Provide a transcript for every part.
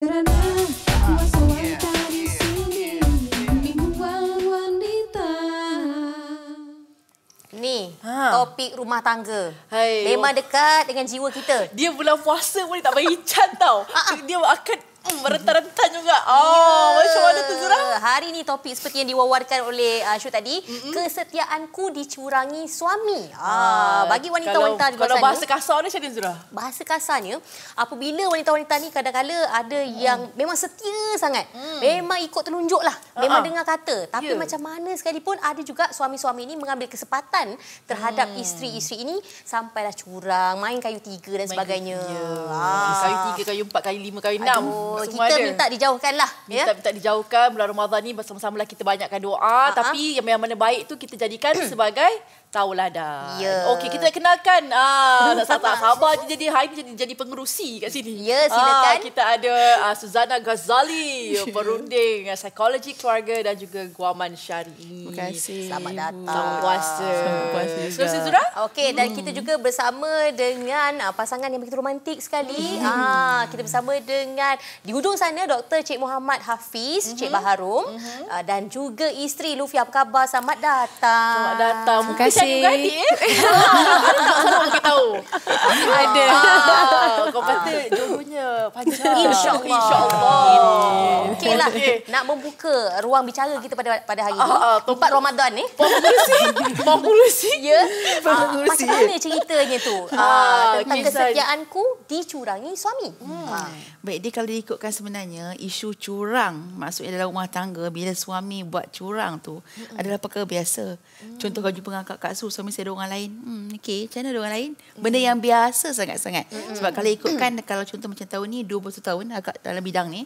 Ni, topik rumah tangga. Hai, memang dekat dengan jiwa kita. Dia bulan puasa pun dia tak bagi cat tau. Dia akan merentan-rentan juga. Macam mana tu Zura? Hari ni topik seperti yang diwawarkan oleh Syu tadi. Kesetiaanku dicurangi suami. Bagi wanita-wanita di luar sana. Kalau bahasa kasarnya macam mana Zura? Bahasa kasarnya, apabila wanita-wanita ni kadang-kala ada yang memang setia sangat. Memang ikut telunjuk lah. Memang dengar kata. Tapi macam mana sekalipun ada juga suami-suami ni mengambil kesempatan terhadap isteri-isteri ini sampailah curang, main kayu tiga dan sebagainya. Kayu tiga, kayu empat, kayu lima, kayu enam. Kita minta dijauhkanlah. Minta dijauhkan. Bulan Ramadan ni bersama-samalah kita banyakkan doa. Tapi yang mana baik tu kita jadikan sebagai taulah dah. Okey, kita kenalkan tak sabar jadi hari ni jadi pengerusi kat sini. Ya, silakan. Kita ada Suzana Ghazali, perunding psikologi keluarga dan juga guaman syari. Terima kasih. Selamat datang. Selamat puasa. Selamat puasa Zura. Okey, dan kita juga bersama dengan pasangan yang begitu romantik sekali. Kita bersama dengan di hujung sana Dr. Cik Muhammad Hafiz, Cik Baharum dan juga isteri Lufia. Apa khabar? Selamat datang. Selamat datang. Terima kasih. Saya juga adik. Saya tak tahu. Ada. Kau kata jodohnya panjang. InsyaAllah. Okeylah. Nak membuka ruang bicara kita pada hari ini. Tempat Ramadan ni. Populusi. Ya. Macam mana ceritanya tu? Tentang kesetiaanku dicurangi suami. Baik, dia kalau diikutkan sebenarnya isu curang. Maksudnya dalam rumah tangga bila suami buat curang tu adalah perkara biasa. Contoh kalau jumpa dengan Kak Su, suami saya ada orang lain. Okey, macam mana ada orang lain? Benda yang biasa sangat-sangat. Sebab kalau ikutkan, kalau contoh macam tahun ni, 21 tahun agak dalam bidang ni.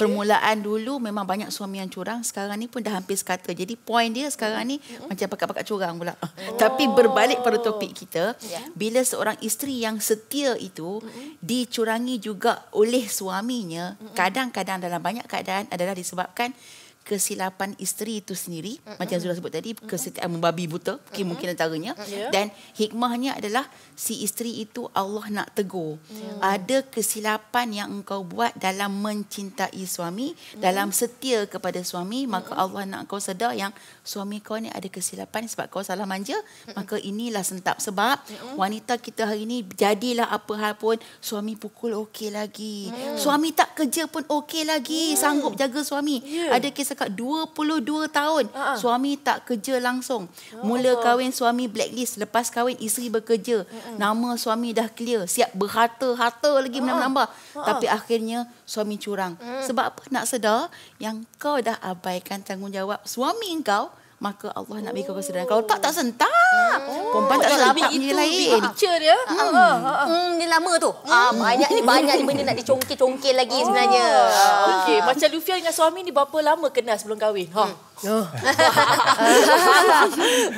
Permulaan dulu memang banyak suami yang curang. Sekarang ni pun dah hampir sekata. Jadi poin dia sekarang ni macam pakat-pakat curang pula. Tapi berbalik pada topik kita. Bila seorang isteri yang setia itu dicurangi juga oleh suaminya. Kadang-kadang dalam banyak keadaan adalah disebabkan kesilapan isteri itu sendiri, macam Zura sebut tadi, kesetiaan membabi buta, mungkin antaranya. Dan hikmahnya adalah si isteri itu Allah nak tegur. Ada kesilapan yang engkau buat dalam mencintai suami, dalam setia kepada suami, maka Allah nak kau sedar yang suami kau ni ada kesilapan sebab kau salah manja, maka inilah sentap. Sebab wanita kita hari ini, jadilah apa hal pun, suami pukul okey lagi. Suami tak kerja pun okey lagi, sanggup jaga suami. Ada kisah dekat 22 tahun suami tak kerja langsung. Mula kahwin suami blacklist, lepas kahwin isteri bekerja. Nama suami dah clear, siap berharta-harta lagi menambah-nambah. Tapi akhirnya suami curang. Sebab apa? Nak sedar yang kau dah abaikan tanggungjawab suami kau, maka Allah nak bagi kau kesedaran. Kalau tak sentap. Perempuan tak selamat punya lain. Picture dia. Dia lama tu. Banyak ni benda nak dicongkil-congkil lagi sebenarnya. Okey, macam Lufia dengan suami ni berapa lama kenal sebelum kahwin?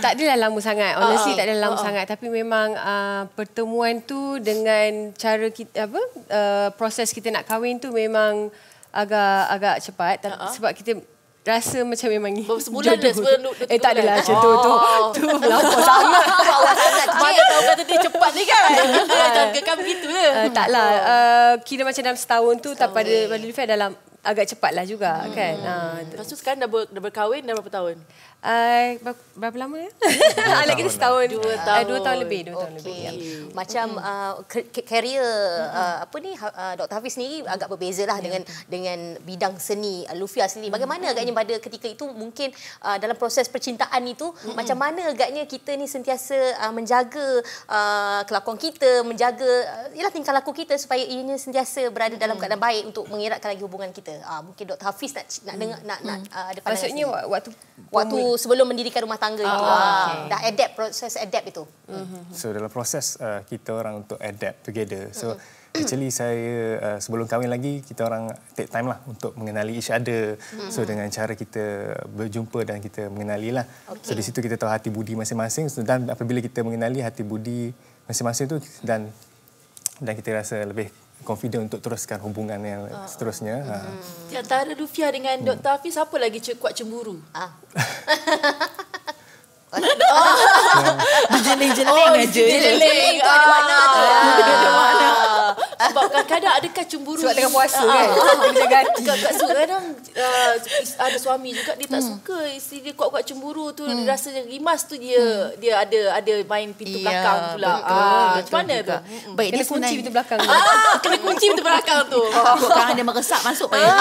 Tak adalah lama sangat. Honestly tak adalah lama sangat. Tapi memang pertemuan tu dengan cara kita, proses kita nak kahwin tu memang agak cepat. Sebab kita rasa macam memang ni. Sebulan dah sebelum tak adalah macam tu. Lama sangat. Mana tahu kata dia cepat ni kan. Dia jangkakan begitu je. Taklah. Kira macam dalam setahun tu tak pada Lufia dalam agak cepatlah juga kan. Lepas tu sekarang dah berkahwin dah berapa tahun? Berapa lama ya? Anak kita setahun. 2 tahun. 2 tahun lebih. Macam career Dr. Hafiz sendiri agak berbeza lah dengan bidang seni Lufia sendiri. Bagaimana agaknya pada ketika itu mungkin dalam proses percintaan itu macam mana agaknya kita ni sentiasa menjaga kelakuan kita, menjaga tingkah laku kita supaya ianya sentiasa berada dalam keadaan baik untuk mengeratkan lagi hubungan kita. Mungkin Dr. Hafiz nak dengar, nak ada pandangan. Maksudnya waktu sebelum mendirikan rumah tangga itu dah adapt, proses adapt itu. So dalam proses kita orang untuk adapt together. So actually saya sebelum kahwin lagi kita orang take time lah untuk mengenali each other. So dengan cara kita berjumpa dan kita mengenali lah. So di situ kita tahu hati budi masing-masing. So, dan apabila kita mengenali hati budi masing-masing tu dan kita rasa lebih confident untuk teruskan hubungan yang seterusnya. Di antara Lufia dengan Dr. Hafiz, siapa lagi kuat cemburu? Jeling-jeling aja. Jeling-jeling tu ada makna tu. Sebab kadang-kadang ada cemburu. Sebab tengah puasa kan. Kat kadang ada suami juga dia tak suka isteri dia kuat-kuat cemburu tu, dia rasa rimas tu dia dia ada main pintu belakang pula. Macam mana tu? Baik, kena kunci pintu belakang. Kena kunci pintu belakang tu. Sekarang dia meresap masuk payah.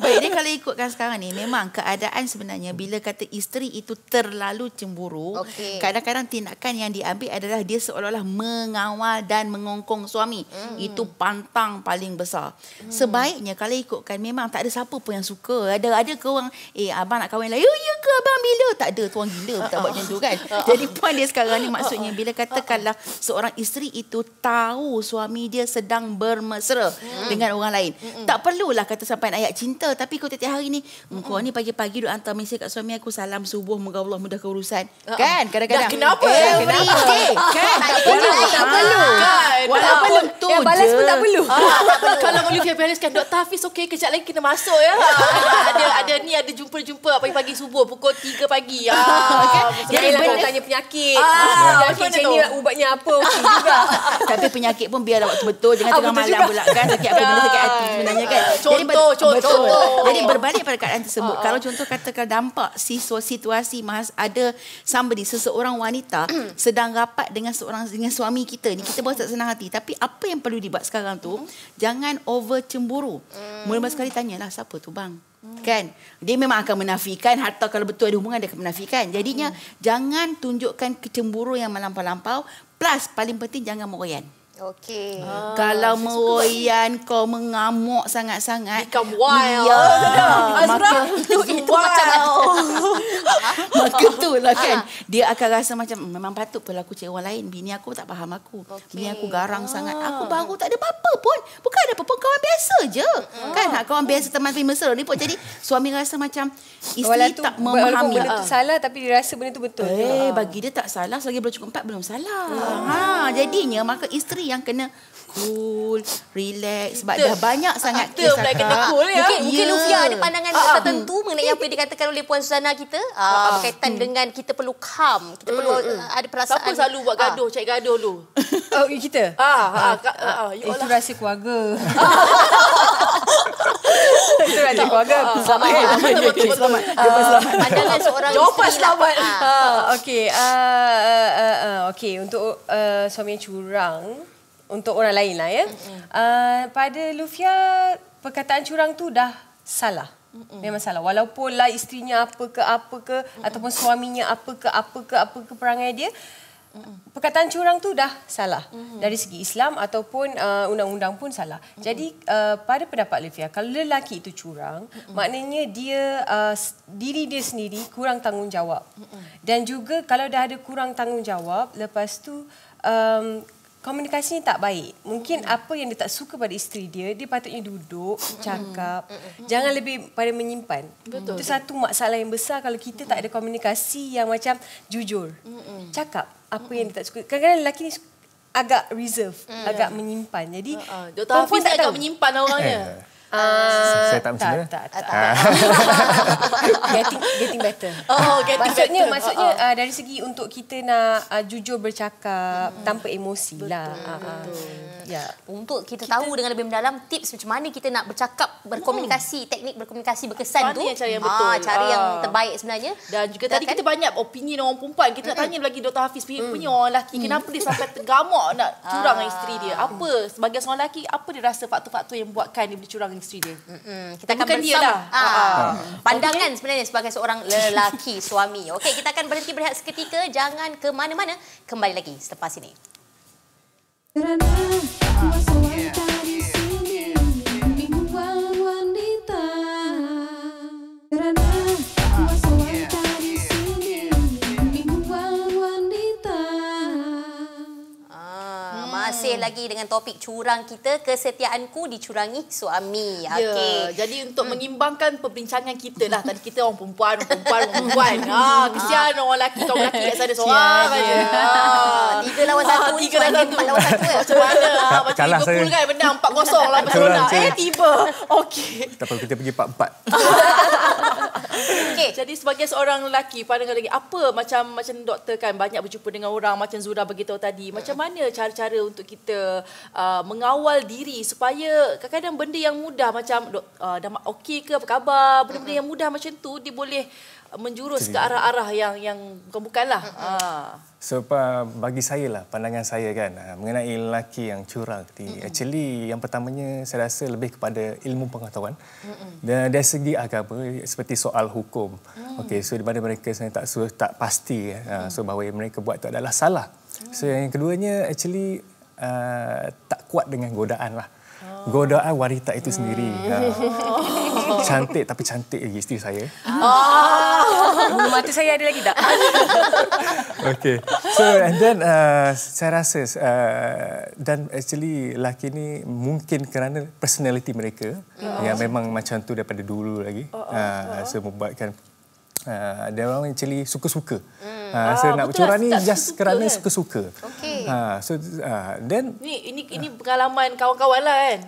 Baik, dia kalau ikutkan sekarang ni memang keadaan sebenarnya bila kata isteri itu terlalu cemburu, kadang-kadang tindakan yang diambil adalah dia seolah-olah mengawal dan mengongkong suami. Itu pantang paling besar. Sebaiknya kalau ikutkan memang tak ada siapa pun yang suka. Ada ke orang, abang nak kahwin lain. Ya ke abang bila? Tak ada, tuan gila tak buat macam tu kan. Jadi poin dia sekarang ni maksudnya bila katakanlah seorang isteri itu tahu suami dia sedang bermesra dengan orang lain. Tak perlulah kata sampai ayat cinta, tapi kau tiap-tiap hari ni kau ni pagi-pagi duk hantar mesej kat suami aku salam subuh, moga Allah mudahkan urusan. Kan kadang-kadang kenapa? Kenapa? Kan tak perlu. Walaupun tu je. Balas pun tak perlu. Kalau Lufia balaskan, Dr. Hafiz okey kejap lagi kena masuk ya. Ada ni ada jumpa-jumpa pagi-pagi subuh pukul 3 pagi. Jadi nak tanya penyakit. Penyakit ni ubatnya apa okey juga. Tapi penyakit pun biarlah waktu betul, jangan tengah malam pula kan sakit apa benda sakit hati sebenarnya kan. Contoh. Jadi berbalik pada keadaan tersebut, kalau contoh katakan dampak situasi ada seseorang wanita sedang rapat dengan suami kita ni, kita boleh tak senang hati, tapi apa yang perlu dibuat sekarang tu jangan over cemburu. Mula-mula sekali tanyalah siapa tu bang. Kan? Dia memang akan menafikan, hatta kalau betul ada hubungan dia akan menafikan. Jadinya jangan tunjukkan kecemburu yang melampau-lampau, plus paling penting jangan meroyan. Okey. Kalau meroyan kau mengamuk sangat-sangat, become wild. Ya, maka itu macam maka itulah kan. Dia akan rasa macam memang patut pula aku cakap orang lain, bini aku tak faham aku. Bini aku garang sangat. Aku baru tak ada apa-apa pun. Bukan ada apa-apa, kawan biasa je. Kan nak kawan biasa teman mesra ni pun. Jadi suami rasa macam isteri tak memahami. Benda tu salah tapi dia rasa benda tu betul. Bagi dia tak salah, selagi belum cukup 4 belum salah. Jadinya maka isteri yang kena cool, relax sebab dah banyak sangat kes akak. Mungkin Lufia ada pandangan tertentu mengenai apa yang dikatakan oleh Puan Suzana kita berkaitan dengan kita perlu calm, kita perlu ada perasaan. Siapa selalu buat gaduh, cari gaduh dulu? Kita? Itu rahsia keluarga. Itu rahsia keluarga. Selamat kan? Selamat. Jawapan selamat. Pandangan seorang isteri. Jawapan selamat. Okey, untuk suami yang curang, untuk orang lain lah ya. Pada Lufia, perkataan curang tu dah salah. Memang salah. Walaupun lah isterinya apa ke ataupun suaminya apa ke perangai dia, perkataan curang tu dah salah. Dari segi Islam ataupun undang-undang pun salah. Jadi pada pendapat Lufia, kalau lelaki itu curang, maknanya dia diri dia sendiri kurang tanggungjawab. Dan juga kalau dah ada kurang tanggungjawab, lepas tu komunikasinya tak baik. Mungkin apa yang dia tak suka pada isteri dia, dia patutnya duduk, cakap. Jangan lebih pada menyimpan. Betul. Itu satu masalah yang besar kalau kita tak ada komunikasi yang macam jujur. Cakap apa yang dia tak suka. Kadang-kadang lelaki ni agak reserve, agak menyimpan. Jadi, Dr. Hafiz agak menyimpan orangnya. Saya tak macam mana? Tak. Getting better. Maksudnya dari segi untuk kita nak jujur bercakap tanpa emosi. Betul, lah. Untuk kita tahu dengan lebih mendalam tips macam mana kita nak bercakap, berkomunikasi, teknik berkomunikasi berkesan tu. Cari yang betul. Cari yang terbaik sebenarnya. Dan juga tadi kita banyak opini orang perempuan. Kita nak tanya lagi Dr. Hafiz punya orang lelaki. Kenapa dia sampai tergamuk nak curang dengan isteri dia? Apa sebagai seorang lelaki, apa dia rasa faktor-faktor yang buatkan dia boleh curang isteri dia? Kita akan bersama pandangan sebenarnya sebagai seorang lelaki suami. Okey, kita akan berhenti berehat seketika, jangan ke mana-mana, kembali lagi selepas ini. Masih lagi dengan topik curang kita, kesetiaanku dicurangi suami. Okey. Jadi untuk mengimbangkan perbincangan kita lah. Tadi kita orang perempuan. Kesian orang lelaki, kaum lelaki kat sana seorang aja. 3 lawan 1, 4 lawan 1. Macam mana? Macam Liverpool kan menang 4-0 lawan Barcelona. Tiba. Okey. Kita pergi 4-4. Okay. Jadi sebagai seorang lelaki, pandangan lelaki, apa macam doktor kan banyak berjumpa dengan orang macam Zura beritahu tadi. Macam mana cara-cara untuk kita mengawal diri supaya kadang-kadang benda yang mudah macam dah okey ke apa khabar, benda-benda yang mudah macam tu dia boleh menjurus ke arah-arah yang bukan-bukanlah. So, bagi saya lah, pandangan saya kan, mengenai lelaki yang curang ni, actually yang pertamanya saya rasa lebih kepada ilmu pengetahuan. Dari segi agama, seperti soal hukum. Okey, so di mana mereka sebenarnya tak pasti so bahawa mereka buat itu adalah salah. So yang keduanya actually tak kuat dengan godaan lah. Godaan wanita itu sendiri. Cantik tapi cantik lagi isteri saya. Mata saya ada lagi tak? Okey. So and then saya rasa dan actually lelaki ni mungkin kerana personality mereka yang memang macam tu daripada dulu lagi. So membuatkan dia orang actually suka-suka. So nak bercurang ni just kerana suka-suka. Okay. Then ini pengalaman kawan-kawan lah kan.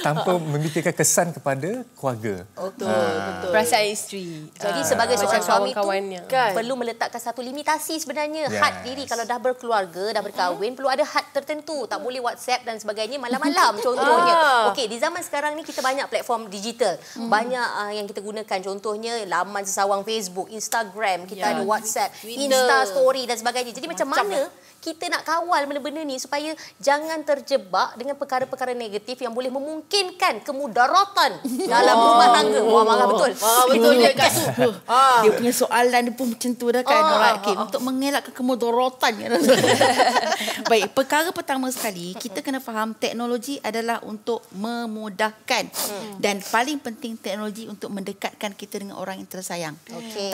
Tanpa memikirkan kesan kepada keluarga. Betul, betul. Perasaan isteri. Jadi sebagai seorang suami tu kan, perlu meletakkan satu limitasi sebenarnya. Had diri kalau dah berkeluarga, dah berkahwin, perlu ada had tertentu. Tak boleh WhatsApp dan sebagainya malam-malam contohnya. Okey, di zaman sekarang ni kita banyak platform digital. Banyak yang kita gunakan. Contohnya laman sesawang Facebook, Instagram, kita ada WhatsApp, Insta Story dan sebagainya. Jadi macam mana kita nak kawal benda-benda ni supaya jangan terjebak dengan perkara-perkara negatif yang boleh memungkinkan kemudaratan dalam rumah tangga. Wah, marah betul. Betul dia kan. Dia punya soalan dia pun macam tu dah kan. Untuk mengelakkan kemudaratan. Baik, perkara pertama sekali, kita kena faham teknologi adalah untuk memudahkan. Dan paling penting teknologi untuk mendekatkan kita dengan orang yang tersayang.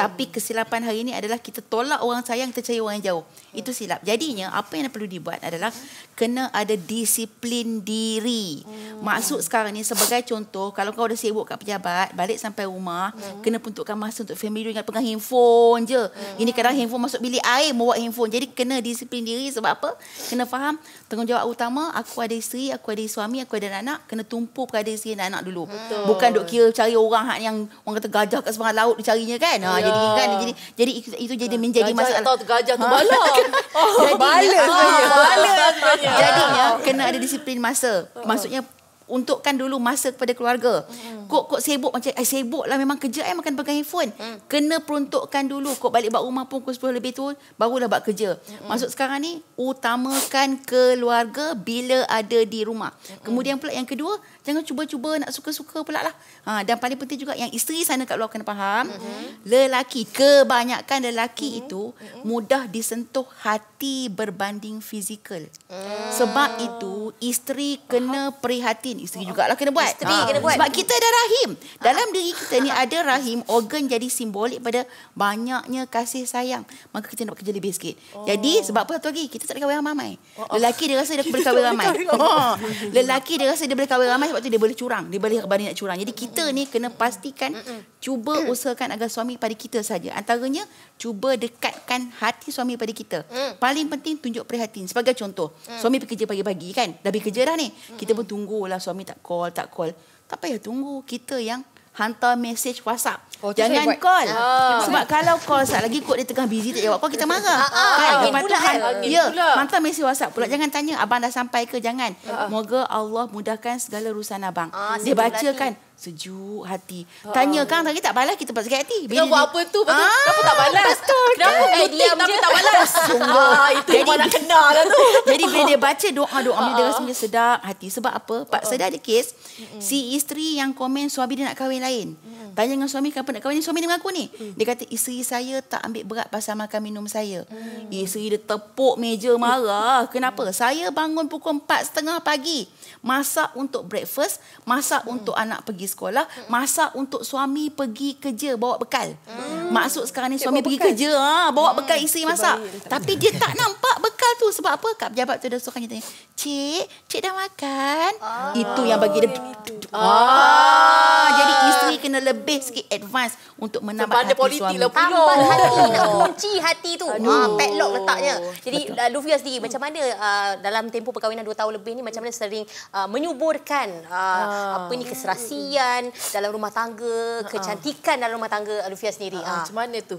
Tapi kesilapan hari ini adalah kita tolak orang sayang, kita cari orang yang jauh. Itu silap. Jadi apa yang perlu dibuat adalah kena ada disiplin diri. Maksud sekarang ni sebagai contoh, kalau kau dah sibuk kat pejabat, balik sampai rumah, kena peruntukkan masa untuk family, dengan pegang handphone je. Ini kadang handphone masuk bilik air, bawa handphone. Jadi kena disiplin diri sebab apa? Kena faham tanggungjawab utama, aku ada isteri, aku ada suami, aku ada anak-anak, kena tumpu kepada isteri dan anak dulu. Bukan duk kira cari orang yang orang kata gajah kat sebelah laut dicarinya kan. Jadi kan jadi itu jadi menjadi masalah. Tahu gajah tu bala. Jadinya kena ada disiplin masa. Maksudnya untukkan dulu masa kepada keluarga. Kok sibuk macam sibuklah memang kerja makan pegang handphone. Kena peruntukkan dulu. Kok balik buat rumah pun pukul 10 lebih tu barulah buat kerja. Maksud sekarang ni utamakan keluarga bila ada di rumah. Kemudian pula yang kedua, jangan cuba-cuba nak suka-suka pula lah. Dan paling penting juga yang isteri sana kat luar kena faham. Lelaki, kebanyakan lelaki itu mudah disentuh hati berbanding fizikal. Sebab itu isteri kena prihatin. Isteri jugalah kena buat. Sebab kita ada rahim. Dalam diri kita ni ada rahim. Organ jadi simbolik pada banyaknya kasih sayang. Maka kita nak kerja lebih sikit. Jadi sebab apa satu lagi? Kita tak ada kahwin ramai. Lelaki dia rasa dia boleh kahwin ramai. Lelaki dia rasa dia boleh kahwin ramai sebab tu dia boleh curang. Dia boleh berani nak curang. Jadi kita ni kena pastikan cuba usahakan agar suami pada kita saja. Antaranya cuba dekatkan hati suami pada kita. Paling penting tunjuk prihatin. Sebagai contoh, suami pergi kerja pagi-pagi kan. Dah pergi kerja dah ni. Kita pun tunggulah suami tak call. Tak payah tunggu, kita yang hantar mesej WhatsApp. Jangan call. Sebab kalau call sekejap lagi kot dia tengah busy tak jawab call, kita marah. Lepas tu hantar mesej WhatsApp pula. Jangan tanya abang dah sampai ke, jangan. Moga Allah mudahkan segala urusan abang. Dia baca kan, sejuk hati. Tanya kan tadi tak balas, kita pasal hati. Bila buat apa tu betul? Kenapa tak balas? Kenapa diam tapi tak balas? Itu yang nak kenalah tu. Jadi bila dia baca doa-doa dia rasa macam sedap hati. Sebab apa? Pak sedar ada kes si isteri yang komen suami dia nak kahwin lain. Tanya dengan suami kenapa nak kahwin ni, suami dia mengaku ni. Dia kata isteri saya tak ambil berat pasal makan minum saya. Isteri dia tepuk meja marah. Kenapa? Saya bangun pukul 4:30 pagi. Masak untuk breakfast, masak untuk anak pergi sekolah, masak untuk suami pergi kerja bawa bekal. Maksud sekarang ni suami pergi kerja, bawa bekal isteri masak. Tapi dia tak nampak bekal tu sebab apa? Kat pejabat tu dia suruh tanya, "Cik dah makan?" Itu yang bagi dia. Jadi isteri kena lebih sikit advance untuk menamatkan hati suami. Tambat hati, nak kunci hati tu. Padlock letaknya. Jadi Lufia sendiri macam mana dalam tempoh perkahwinan 2 tahun lebih ni, macam mana sering menyuburkan apa ni, keserasian dalam rumah tangga, kecantikan dalam rumah tangga Lufia sendiri? Macam mana tu?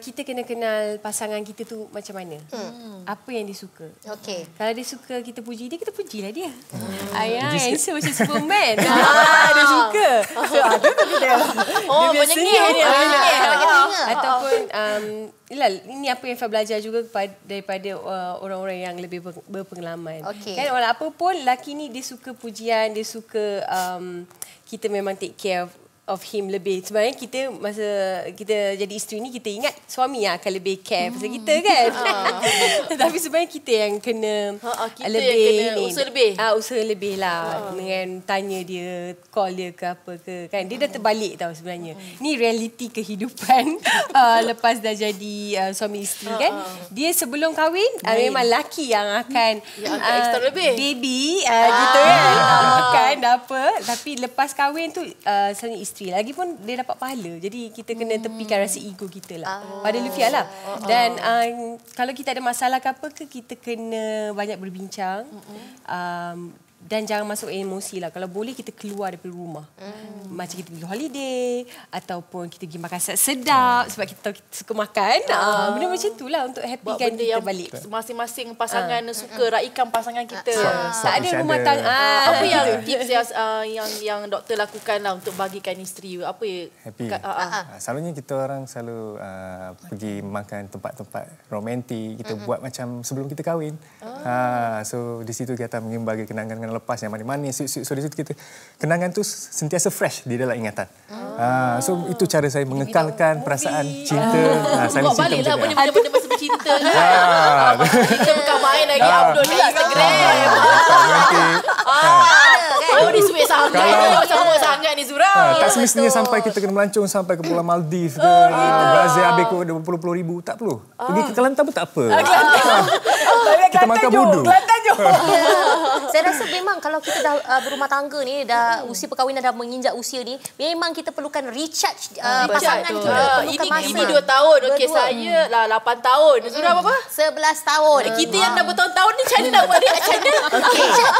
Kita kena kenal pasangan kita tu macam mana. Apa yang dia suka. Okay. Kalau dia suka kita puji dia, kita pujilah dia. Ayah, handsome macam Superman. Dia suka. So, ada tapi dia. Oh, dia menyengih dia. Ataupun, ini apa yang saya belajar juga daripada orang-orang yang lebih berpengalaman. Okay. Kan, orang apa pun, lelaki ni dia suka pujian, dia suka kita memang take care of him lebih. Sebenarnya kita masa kita jadi isteri ni, kita ingat suami yang akan lebih care pasal kita kan. Tapi sebenarnya kita yang kena usaha lebih lah dengan tanya dia, call dia ke apa ke kan. Dia dah terbalik tau sebenarnya. Ni realiti kehidupan lepas dah jadi suami isteri kan. Dia sebelum kahwin memang laki yang akan extra lebih. Baby gitu kan. Makan dah apa. Tapi lepas kahwin tu suami isteri lagipun dia dapat pahala. Jadi kita kena tepikan rasa ego kita lah. Pada Lufia lah. Dan kalau kita ada masalah ke apa ke, kita kena banyak berbincang. Dan jangan masuk emosi lah. Kalau boleh kita keluar daripada rumah. Macam kita pergi holiday ataupun kita pergi makan sedap sebab kita suka makan. Benda macam tu lah untuk happykan kita balik. Masing-masing pasangan suka, raikan pasangan kita. Tak ada rumah tangga. Apa yang tips yang doktor lakukan lah untuk bagikan isteri? Apa yang happy? Selalunya kita orang selalu pergi makan tempat-tempat romantik. Kita buat macam sebelum kita kahwin. So di situ kita mengimbangi kenangan lepas yang manis-manis. So di situ kita, kenangan tu sentiasa fresh di dalam ingatan. So itu cara saya mengekalkan perasaan cinta. Saling cinta macam tu. Benda-benda masa bercinta. Kita bukan main lagi upload di Instagram. Kalau ni suik sangat ni, sama sangat ni Zura. Tak semestinya sampai kita kena melancong sampai ke Pulau Maldives ke Brazil habis ke $20,000. Tak perlu. Pergi ke Kelantan pun tak apa. Kita makan bodoh. Saya rasa memang kalau kita dah berumah tangga ni, dah usia perkahwinan dah menginjak usia ni, memang kita perlukan recharge pasangan kita. Ini 2 tahun. Okey, saya lah 8 tahun. Zura berapa? 11 tahun. Kita yang dah bertahun-tahun ni macam mana nak buat recharge?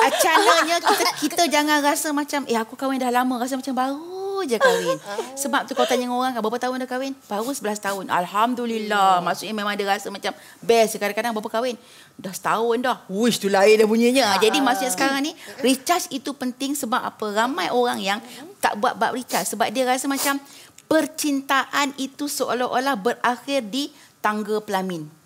Acananya kita jangan rasa macam aku kahwin dah lama, rasa macam baru je kahwin. Sebab tu kalau tanya orang berapa tahun dah kahwin? Baru 11 tahun. Alhamdulillah. Maksudnya memang ada rasa macam best. Kadang-kadang berapa kahwin? Dah setahun dah. Wish tu lain dah punyanya. Jadi maksudnya sekarang ni recharge itu penting. Sebab apa? Ramai orang yang tak buat bab recharge. Sebab dia rasa macam percintaan itu seolah-olah berakhir di tangga pelamin.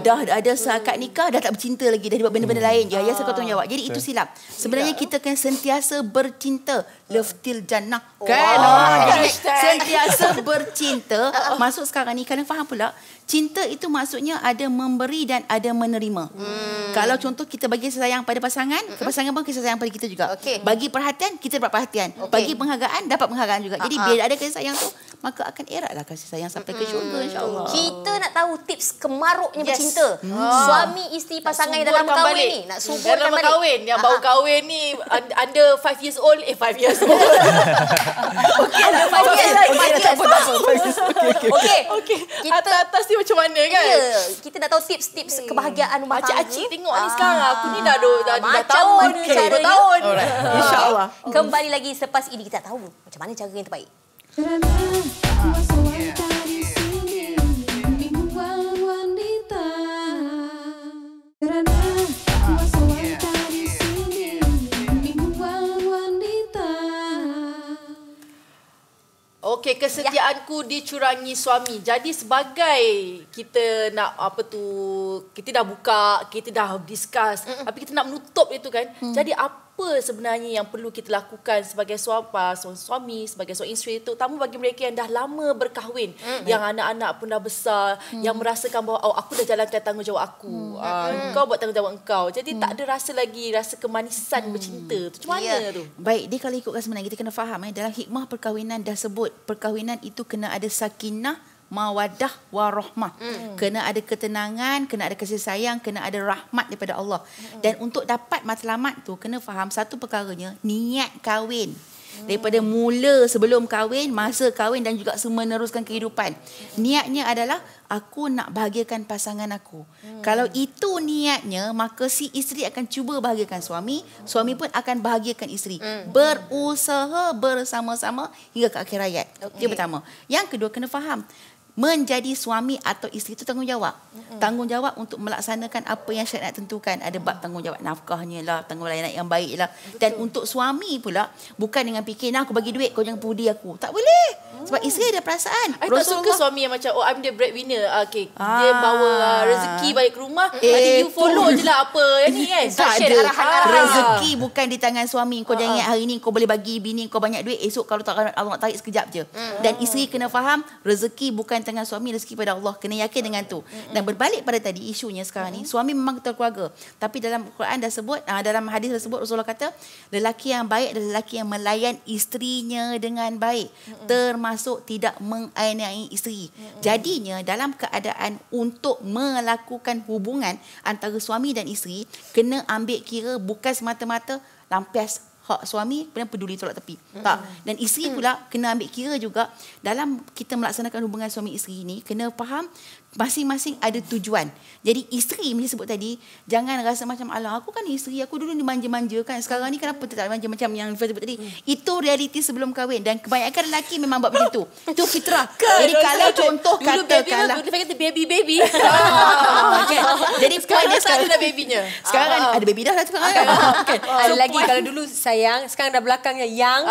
Dah ada sekat nikah, dah tak bercinta lagi. Dah buat benda-benda lain je. Ya, saya kau tolong jawab. Jadi itu silap. Sebenarnya kita kena sentiasa bercinta. Love till jannah. Kan? Sentiasa bercinta. Masuk sekarang ni, kalian faham pula. Cinta itu maksudnya ada memberi dan ada menerima. Kalau contoh kita bagi sayang pada pasangan, pasangan pun kasih sayang pada kita juga. Bagi perhatian, kita dapat perhatian. Bagi penghargaan, dapat penghargaan juga. Jadi bila ada kasih sayang tu, maka akan eratlah kasih sayang sampai ke syurga, insya-Allah. Kita nak tahu tips kemaruknya bercinta. Suami isteri pasangan yang dalam kahwin ni, nak suburkan balik. Yang baru kahwin ni under 5 years old, 5 years old. Okeylah 5 years. Okey. Atas ni macam mana kan? Ya, kita nak tahu tips-tips kebahagiaan rumah tangga. Acik tengok ni sekarang, aku ni dah 2 tahun. Insya-Allah. Kembali lagi selepas ini, kita tahu macam mana cara yang terbaik. Okey, kesetiaanku dicurangi suami. Jadi sebagai kita nak apa tu, kita dah buka, kita dah discuss, tapi kita nak menutup itu kan. Jadi apa sebenarnya yang perlu kita lakukan sebagai suami, sebagai seorang isteri, terutama bagi mereka yang dah lama berkahwin, yang anak-anak pun dah besar, yang merasakan bahawa aku dah jalankan tanggungjawab aku. Kau buat tanggungjawab engkau. Jadi tak ada rasa lagi rasa kemanisan bercinta tu. Macam mana tu? Baik, dia kalau ikutkan sebenarnya kita kena faham dalam hikmah perkahwinan dah sebut, perkahwinan itu kena ada sakinah, mawadah, warahmah. Kena ada ketenangan, kena ada kasih sayang, kena ada rahmat daripada Allah. Dan untuk dapat matlamat tu, kena faham satu perkaranya, niat kahwin. Daripada mula sebelum kahwin, masa kahwin dan juga meneruskan kehidupan. Niatnya adalah aku nak bahagiakan pasangan aku. Kalau itu niatnya, maka si isteri akan cuba bahagiakan suami, suami pun akan bahagiakan isteri. Berusaha bersama-sama hingga ke akhir hayat. Okay. Itu pertama. Yang kedua, kena faham menjadi suami atau isteri itu tanggungjawab. Tanggungjawab untuk melaksanakan apa yang syariat tentukan. Ada bab tanggungjawab nafkahnya lah, tanggungjawab layanan yang baik lah. Dan untuk suami pula, bukan dengan fikir, nah aku bagi duit, kau jangan pudi aku. Tak boleh. Sebab isteri ada perasaan. I tak suka suami yang macam, oh I'm the breadwinner. Okay, dia bawa rezeki balik ke rumah. You follow je lah apa yang ni kan. Tak ada. Rezeki bukan di tangan suami. Kau jangan hari ni kau boleh bagi bini kau banyak duit. Esok kalau tak Allah nak tarik sekejap je. Dan isteri kena faham, rezeki bukan dengan suami, rezeki pada Allah. Kena yakin dengan tu. Dan berbalik pada tadi isunya sekarang ni, suami memang ketua keluarga. Tapi dalam Quran dah sebut, dalam hadis dah sebut, Rasulullah kata lelaki yang baik adalah lelaki yang melayan isterinya dengan baik, termasuk tidak menganiayai isteri. Jadinya dalam keadaan untuk melakukan hubungan antara suami dan isteri, kena ambil kira bukan semata-mata lampias hak suami kena peduli tolak tepi. Tak. Dan isteri pula kena ambil kira juga dalam kita melaksanakan hubungan suami isteri ini, kena faham masing-masing ada tujuan. Jadi isteri macam sebut tadi, jangan rasa macam alah aku kan isteri, aku dulu dimanja-manja kan, sekarang ni kenapa tak manja macam yang Lufia sebut tadi. Itu realiti sebelum kahwin dan kebanyakan lelaki memang buat begitu. Itu fitrah. Jadi kalau contoh katakanlah dulu kata baby. Jadi sekarang dia ada babynya. Sekarang ada baby dah satu kan. Ada lagi kalau dulu sayang, sekarang dah belakangnya yang.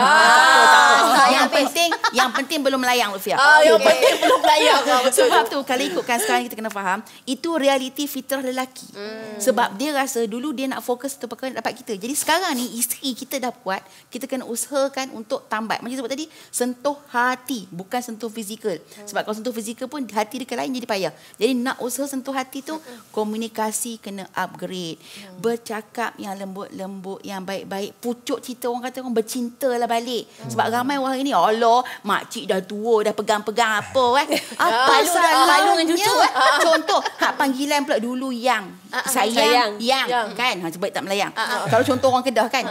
Yang penting belum melayang Lufia. Yang penting belum melayang. Sebab tu kalau ikut sekarang kita kena faham, itu realiti fitrah lelaki. Sebab dia rasa dulu dia nak fokus satu perkara dapat kita. Jadi sekarang ni isteri kita dah kuat, kita kena usahakan untuk tambat. Macam sebut tadi, sentuh hati, bukan sentuh fizikal. Sebab kalau sentuh fizikal pun hati dia lain jadi payah. Jadi nak usaha sentuh hati tu, komunikasi kena upgrade. Bercakap yang lembut-lembut, yang baik-baik. Pucuk cerita orang kata, orang bercinta lah balik. Sebab ramai orang ini, Allah, makcik dah tua, dah pegang-pegang apa kan. Apa lu dah lalu contoh hak panggilan pula dulu yang sayang kan, sebab tak melayang. Kalau contoh orang Kedah kan,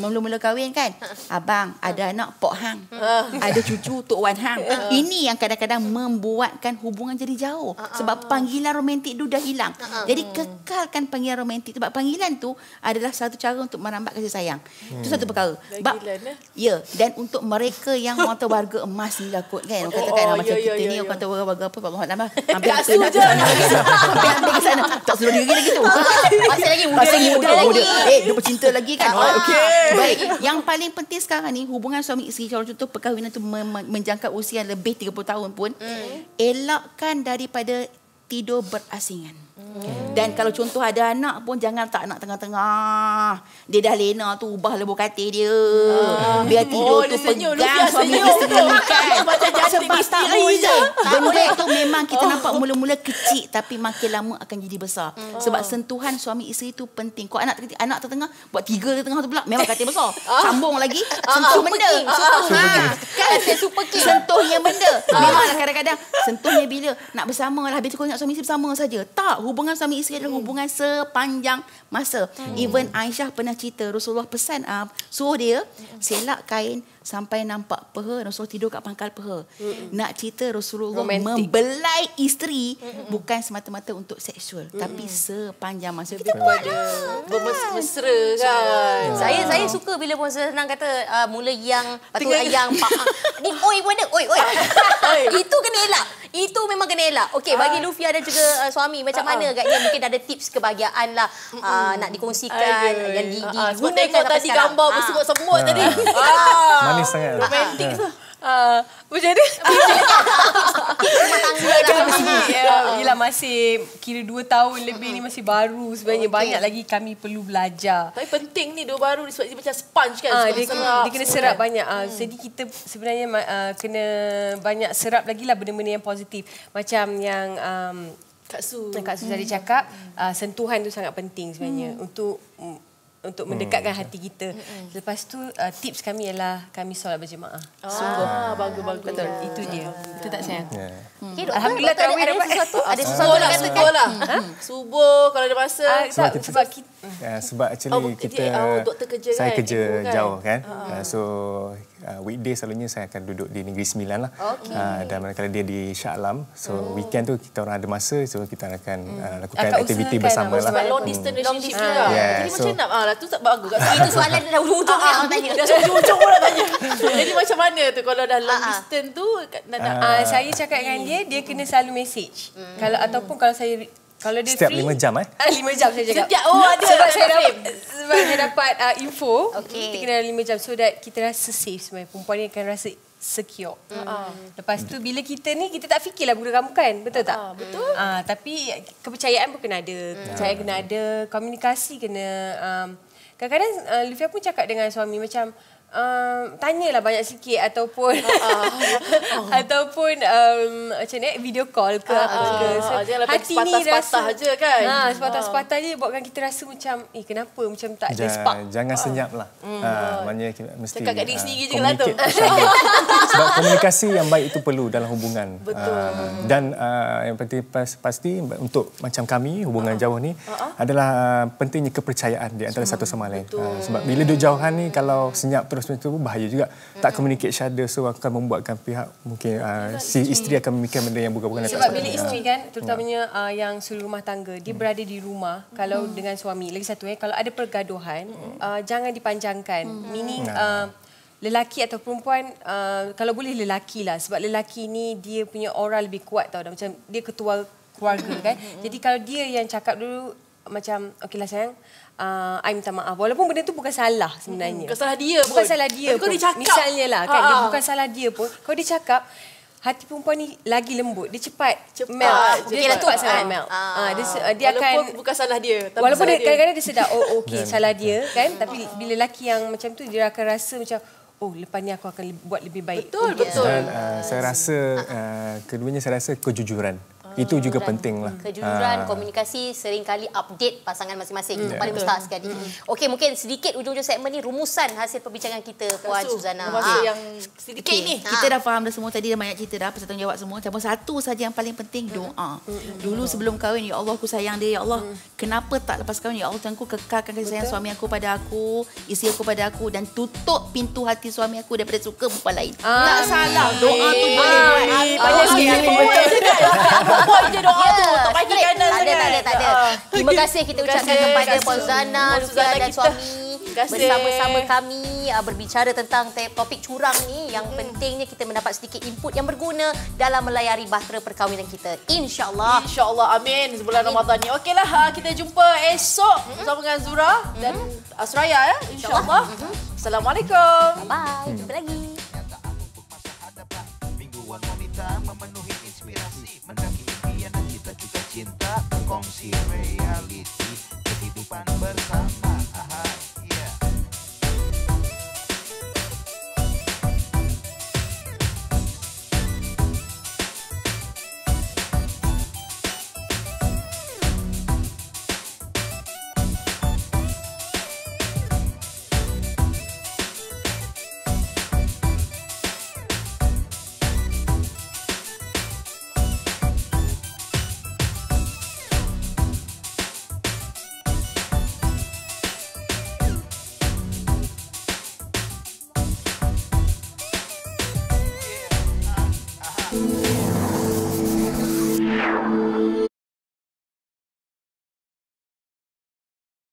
mula-mula kahwin kan, abang ada anak Pok Hang, ada cucu Tok Wan Hang. Ini yang kadang-kadang membuatkan hubungan jadi jauh, sebab panggilan romantik tu dah hilang. Jadi kekalkan panggilan romantik, sebab panggilan tu adalah satu cara untuk merambat kasih sayang. Itu satu perkara. Sebab ya, dan untuk mereka yang warga emas ni lah kot kan, katakan macam kita ni kata warga apa Allah Taala. Hampir ke sana. Tak suruh diri lagi tu. Masih lagi muda. Dia bercinta lagi kan. Baik. Yang paling penting sekarang ni, hubungan suami isteri, contoh perkahwinan tu menjangka usia lebih 30 tahun pun, elakkan daripada tidur berasingan. Dan kalau contoh ada anak pun, jangan tak nak tengah-tengah. Dia dah lena tu, ubah lebur katil dia. Biar tidur tu senyum, pegang suami isteri kan. Sebab tak boleh. Benda tu memang kita nampak mula-mula kecil, tapi makin lama akan jadi besar. Sebab sentuhan suami isteri tu penting. Kau anak tertengah, buat tiga tertengah tu pula, memang katil besar. Sambung lagi, sentuh benda. Sentuhnya benda. Memanglah kadang-kadang sentuhnya bila nak bersama lah, habis tu kau nak suami isteri bersama saja. Tak, hubungan suami isteri adalah hubungan sepanjang masa. Even Aisyah pernah cerita, Rasulullah pesan suruh dia selak kain sampai nampak peha. Rasulullah tidur kat pangkal peha. Nak cerita Rasulullah membelai isteri bukan semata-mata untuk seksual, tapi sepanjang masa. Kita buat bermesra kan. Saya suka bila Puan Senang kata mula yang patu ayang pak. Ni oi pun ada. Oi. Itu kena elak. Itu memang kena elak. Okey, bagi Lufia dan juga suami, macam mana agaknya mungkin ada tips kebahagiaan lah nak dikongsikan yang digunakan tadi gambar bersemut-semut tadi. Manis sangat. Romantik tu. Macam mana? Yelah, masih kira 2 tahun lebih ni masih baru sebenarnya. Banyak lagi kami perlu belajar. Tapi penting ni, dia baru sebab dia macam sponge kan. Dia kena serap banyak. Jadi kita sebenarnya kena banyak serap lagi lah benda-benda yang positif. Macam yang Kak Su tadi cakap, sentuhan tu sangat penting sebenarnya untuk mendekatkan hati kita. Lepas tu tips kami ialah kami solat berjemaah. Sungguh bagus. Itu dia. Itu tak sayang. Alhamdulillah, terawih dapat sesuatu. Ada sesuatu nak katakan. Subuh kalau ada masa. Sebab kita Sebab actually saya kerja jauh kan. So weekday selalunya saya akan duduk di Negeri Sembilan lah. Okay. Dan manakala dia di Shah Alam. So weekend tu kita orang ada masa, so kita akan lakukan aktiviti bersama lah. Sebab long distance relationship lah. Jadi macam mana? Ah, tu tak bagus. Itu soalan dah hujung-hujung orang tanya. Dah hujung-hujung orang tanya. Jadi macam mana tu kalau dah long distance tu? Saya cakap dengan dia, dia kena selalu message. Kalau ataupun kalau saya... Kalau dia setiap free, 5 jam 5 jam saya cakap. Setiap ada. Sebab saya dapat info. Kita kena 5 jam so that kita rasa safe sebenarnya. Perempuan ni akan rasa secure. Lepas tu bila kita ni kita tak fikirlah benda kamu kan. Betul tak? Betul. Tapi kepercayaan pun kena ada. Kepercayaan kena ada, komunikasi kena kadang-kadang Lufia pun cakap dengan suami macam tanyalah banyak sikit ataupun ataupun macam ni video call ke apa ke. So, hati ni sepatah aje kan. Sepatah-sepatah je buatkan kita rasa macam kenapa macam tak ada spark. Jangan senyaplah. Maknanya kita mesti cakap kat diri sendiri jelah tu. Sebab komunikasi yang baik itu perlu dalam hubungan. Betul. Dan yang penting pasti untuk macam kami hubungan jauh ni adalah pentingnya kepercayaan di antara satu sama lain. Sebab bila duduk jauhan ni kalau senyap terus itu bahaya juga. Tak communicate shadow, so akan membuatkan pihak mungkin si isteri akan memikirkan benda yang bukan-bukan. Sebab bila isteri kan, terutamanya yang seluruh rumah tangga, dia berada di rumah kalau dengan suami. Lagi satu, kalau ada pergaduhan, jangan dipanjangkan. Meaning lelaki atau perempuan, kalau boleh lelaki lah. Sebab lelaki ni dia punya aura lebih kuat tau. Macam dia ketua keluarga kan. Jadi kalau dia yang cakap dulu, macam okeylah sayang, I minta maaf. Walaupun benda tu bukan salah sebenarnya. Bukan salah dia pun. Bukan salah dia pun. Misalnya lah kan, dia bukan salah dia pun. Kalau dia cakap, hati perempuan ni lagi lembut. Dia cepat melt. Dia cepat sangat melt. Dia akan... Walaupun bukan salah dia. Walaupun kadang-kadang dia sedar, oh okey salah dia kan. Tapi bila lelaki yang macam tu, dia akan rasa macam... Oh, lepas ni aku akan buat lebih baik. Betul, betul. Dan saya rasa, keduanya saya rasa kejujuran. Itu juga penting lah. Kejujuran, komunikasi, seringkali update pasangan masing-masing. Itu paling besar sekali. Okey, mungkin sedikit ujung-ujung segmen ni, rumusan hasil perbincangan kita, Puan Suzana. Yang sedikit ni. Kita dah faham dah semua tadi, dah banyak cerita dah, pasal tanggungjawab semua. Cuma satu saja yang paling penting, doa. Dulu sebelum kahwin, Ya Allah aku sayang dia, Ya Allah. Kenapa tak lepas kahwin, Ya Allah Tuhanku kekalkan kasih sayang suami aku pada aku, isteri aku pada aku, dan tutup pintu hati suami aku daripada suka perempuan lain. Tak salah, doa tu boleh buat. Banyak sikit perempuan je doa tu, tak bagi kanan sangat. Tak ada. Terima kasih kita ucapkan kepada Puan Suzana, Lufia dan suami bersama-sama kami berbicara tentang topik curang ni. Yang pentingnya kita mendapat sedikit input yang berguna dalam melayari bahtera perkahwinan kita. InsyaAllah. InsyaAllah, amin. Sebulan Ramadan ni. Okeylah, kita jumpa esok bersama dengan Zura dan Asraya. InsyaAllah. Assalamualaikum. Bye-bye. Jumpa lagi. Memenuhi inspirasi, mendaki impian, cita-cita, cinta, berkongsi realiti kehidupan bersama.